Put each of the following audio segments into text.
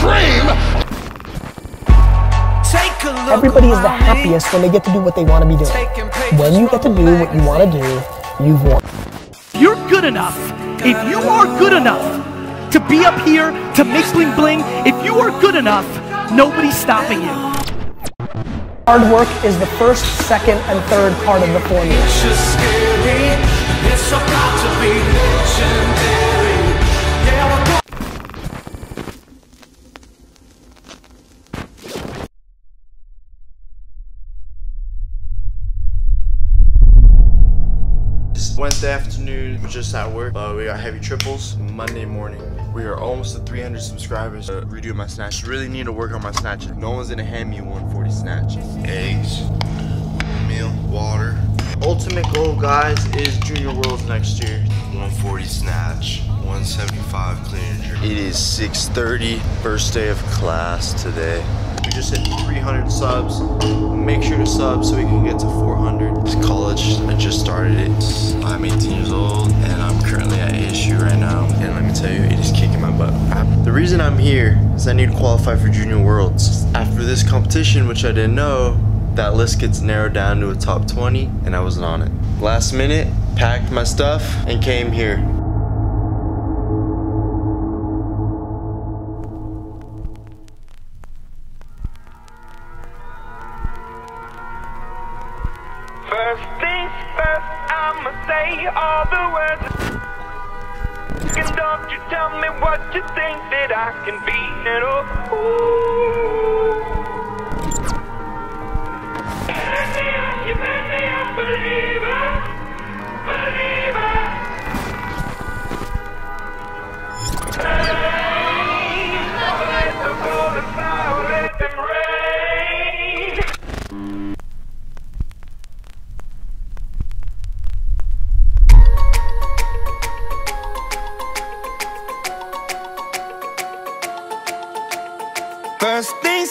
dream. Everybody is the happiest when they get to do what they want to be doing. When you get to do what you want to do, you've won. You're good enough. If you are good enough to be up here, to make bling bling, if you are good enough, nobody's stopping you. Hard work is the first, second, and third part of the formula. It's just scary. It's about to be legendary. Wednesday afternoon, just at work, we got heavy triples. Monday morning, we are almost at 300 subscribers. Redo my snatch. Really need to work on my snatch. No one's gonna hand me 140 snatch. Eggs, meal, water. Ultimate goal, guys, is Junior Worlds next year. 140 snatch, 175 clean and jerk. It is 6:30, first day of class today. We just hit 300 subs. Make sure to sub so we can get to 400. It's college, I just started it. I'm 18 years old and I'm currently at ASU right now. And let me tell you, it is kicking my butt. The reason I'm here is I need to qualify for Junior Worlds. After this competition, which I didn't know, that list gets narrowed down to a top 20 and I wasn't on it. Last minute, packed my stuff and came here. First things first, I'ma say all the words. And don't you tell me what you think that I can be. And oh, you made me a believer, let the golden flower, let them rain. First things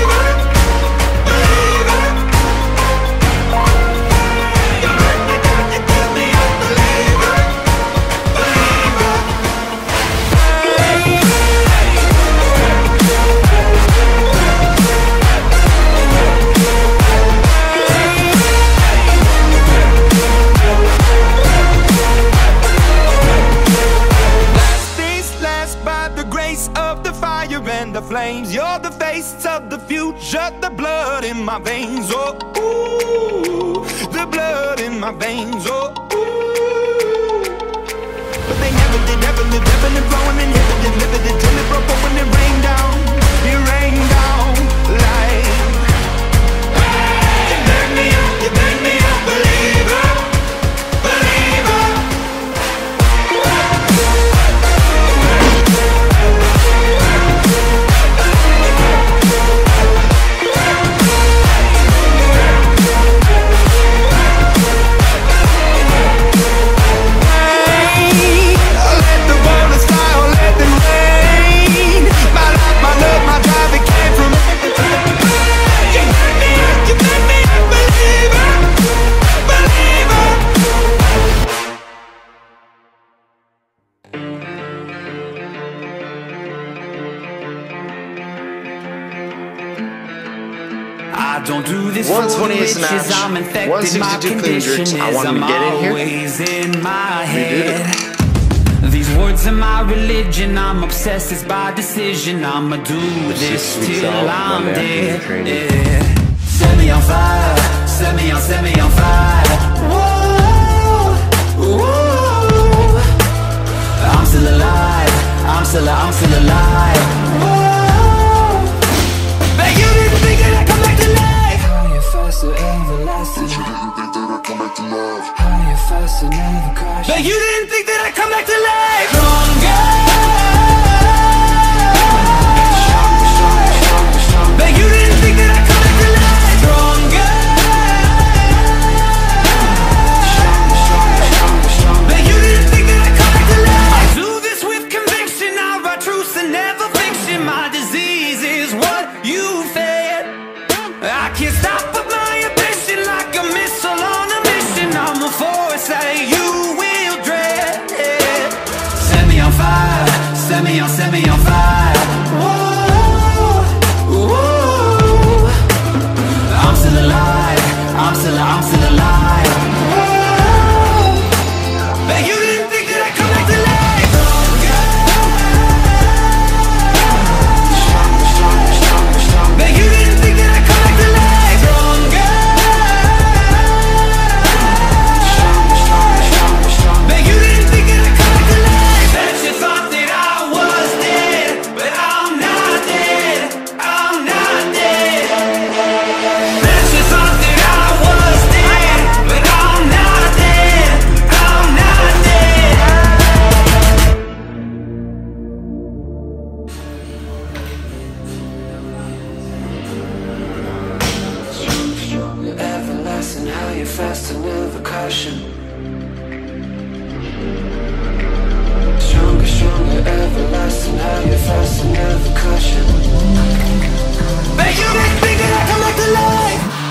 You're the face of the future, the blood in my veins. Oh, ooh, the blood in my veins. Oh, ooh. But they never did, ever lived, ebbing and flowing, inhibited, limited, till it broke open and rained down. It rained down like. You burn me up, you burn me up, believer, believer. Yeah. 120 is an option. 162 clean jerks. I want him to get in here. We did it. These words are my religion, I'm obsessed, it's by decision. I'ma do this till I'm dead. Yeah. Set me on fire, set me on fire. Whoa, whoa. I'm still alive, I'm still alive. Whoa. But you didn't think that I'd come back to life. How you faster, everlasting. But you didn't think that I'd come back to life. How you faster, never crash. But you didn't think that I'd come back to life. Set me on fire. Whoa, whoa. I'm still alive. I'm still alive. Whoa. But you didn't think that I'd come back to life. Stronger. But you didn't think that I'd come back to life. Stronger. But you didn't think that I'd come back to life. That you thought that I was. Faster, never caution. Stronger, stronger, everlasting. How you faster, never caution. But you didn't think that I'd come back to life.